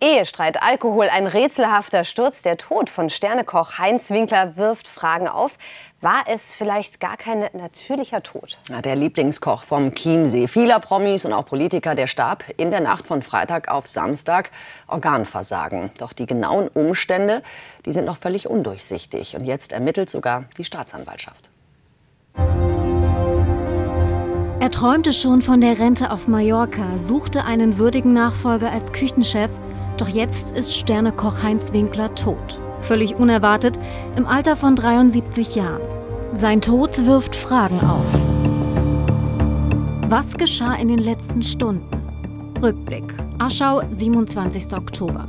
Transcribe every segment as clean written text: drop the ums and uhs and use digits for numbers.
Ehestreit, Alkohol, ein rätselhafter Sturz. Der Tod von Sternekoch Heinz Winkler wirft Fragen auf. War es vielleicht gar kein natürlicher Tod? Ja, der Lieblingskoch vom Chiemsee, vieler Promis und auch Politiker, der starb in der Nacht von Freitag auf Samstag. Organversagen. Doch die genauen Umstände, die sind noch völlig undurchsichtig. Und jetzt ermittelt sogar die Staatsanwaltschaft. Er träumte schon von der Rente auf Mallorca, suchte einen würdigen Nachfolger als Küchenchef. Doch jetzt ist Sternekoch Heinz Winkler tot. Völlig unerwartet, im Alter von 73 Jahren. Sein Tod wirft Fragen auf. Was geschah in den letzten Stunden? Rückblick. Aschau, 27. Oktober.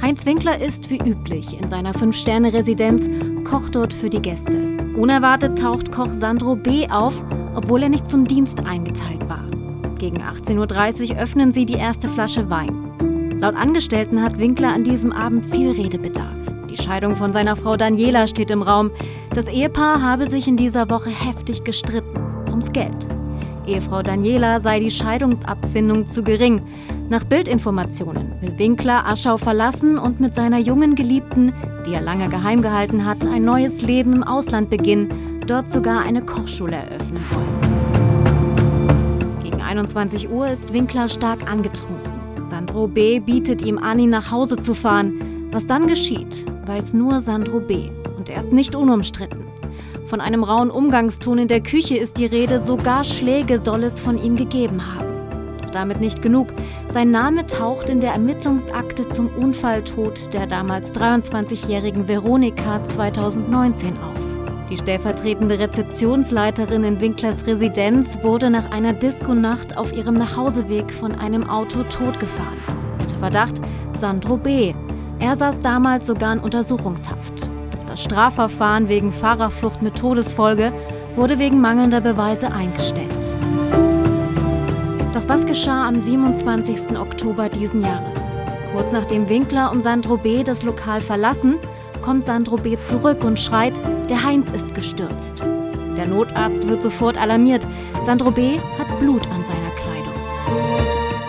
Heinz Winkler ist wie üblich in seiner 5-Sterne-Residenz, kocht dort für die Gäste. Unerwartet taucht Koch Sandro B. auf, obwohl er nicht zum Dienst eingeteilt war. Gegen 18:30 Uhr öffnen sie die erste Flasche Wein. Laut Angestellten hat Winkler an diesem Abend viel Redebedarf. Die Scheidung von seiner Frau Daniela steht im Raum. Das Ehepaar habe sich in dieser Woche heftig gestritten ums Geld. Ehefrau Daniela sei die Scheidungsabfindung zu gering. Nach BILD-Informationen will Winkler Aschau verlassen und mit seiner jungen Geliebten, die er lange geheim gehalten hat, ein neues Leben im Ausland beginnen, dort sogar eine Kochschule eröffnen wollen. Gegen 21 Uhr ist Winkler stark angetrunken. Sandro B. bietet ihm an, ihn nach Hause zu fahren. Was dann geschieht, weiß nur Sandro B. Und er ist nicht unumstritten. Von einem rauen Umgangston in der Küche ist die Rede, sogar Schläge soll es von ihm gegeben haben. Doch damit nicht genug. Sein Name taucht in der Ermittlungsakte zum Unfalltod der damals 23-jährigen Veronika 2019 auf. Die stellvertretende Rezeptionsleiterin in Winklers Residenz wurde nach einer Disco-Nacht auf ihrem Nachhauseweg von einem Auto totgefahren. Unter Verdacht Sandro B. Er saß damals sogar in Untersuchungshaft. Doch das Strafverfahren wegen Fahrerflucht mit Todesfolge wurde wegen mangelnder Beweise eingestellt. Doch was geschah am 27. Oktober diesen Jahres? Kurz nachdem Winkler und Sandro B. das Lokal verlassen, kommt Sandro B. zurück und schreit, der Heinz ist gestürzt. Der Notarzt wird sofort alarmiert. Sandro B. hat Blut an seiner Kleidung.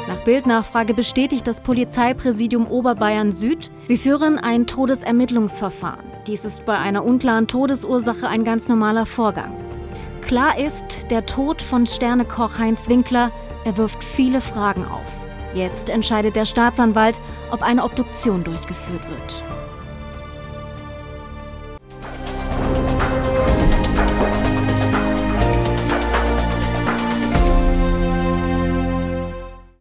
Nach BILD-Nachfrage bestätigt das Polizeipräsidium Oberbayern-Süd, wir führen ein Todesermittlungsverfahren. Dies ist bei einer unklaren Todesursache ein ganz normaler Vorgang. Klar ist, der Tod von Sternekoch Heinz Winkler, er wirft viele Fragen auf. Jetzt entscheidet der Staatsanwalt, ob eine Obduktion durchgeführt wird.